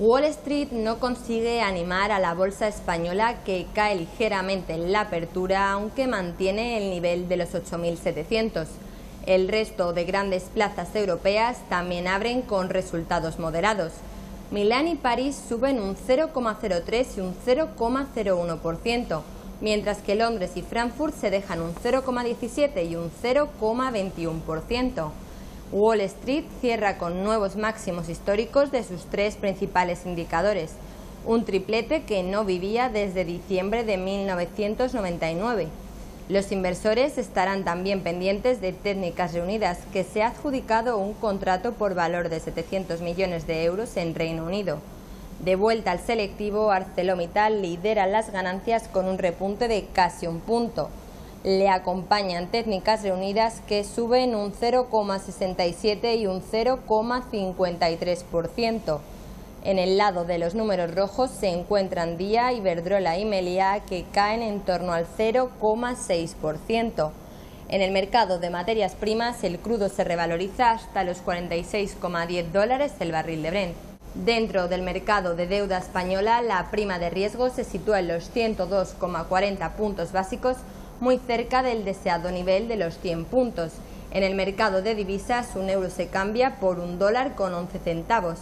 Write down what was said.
Wall Street no consigue animar a la bolsa española, que cae ligeramente en la apertura, aunque mantiene el nivel de los 8.700. El resto de grandes plazas europeas también abren con resultados moderados. Milán y París suben un 0,03 y un 0,01%, mientras que Londres y Frankfurt se dejan un 0,17 y un 0,21%. Wall Street cierra con nuevos máximos históricos de sus tres principales indicadores, un triplete que no vivía desde diciembre de 1999. Los inversores estarán también pendientes de Técnicas Reunidas, que se ha adjudicado un contrato por valor de 700 millones de euros en Reino Unido. De vuelta al selectivo, ArcelorMittal lidera las ganancias con un repunte de casi un punto. Le acompañan Técnicas Reunidas, que suben un 0,67 y un 0,53%. En el lado de los números rojos se encuentran Día, Iberdrola y Melia, que caen en torno al 0,6%. En el mercado de materias primas, el crudo se revaloriza hasta los $46,10 el barril de Brent. Dentro del mercado de deuda española, la prima de riesgo se sitúa en los 102,40 puntos básicos, muy cerca del deseado nivel de los 100 puntos. En el mercado de divisas, un euro se cambia por $1,11.